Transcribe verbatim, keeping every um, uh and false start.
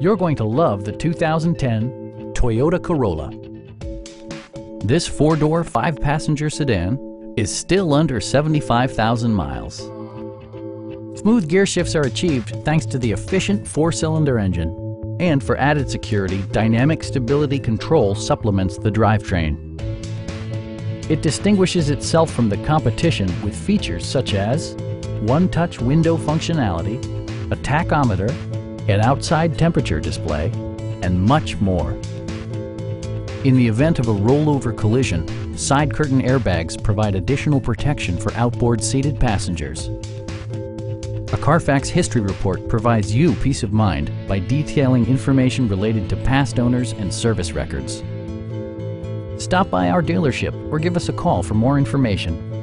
You're going to love the two thousand ten Toyota Corolla. This four-door, five-passenger sedan is still under seventy-five thousand miles. Smooth gear shifts are achieved thanks to the efficient four-cylinder engine. And for added security, dynamic stability control supplements the drivetrain. It distinguishes itself from the competition with features such as one-touch window functionality, a tachometer, an outside temperature display, and much more. In the event of a rollover collision, side curtain airbags provide additional protection for outboard seated passengers. A Carfax history report provides you peace of mind by detailing information related to past owners and service records. Stop by our dealership or give us a call for more information.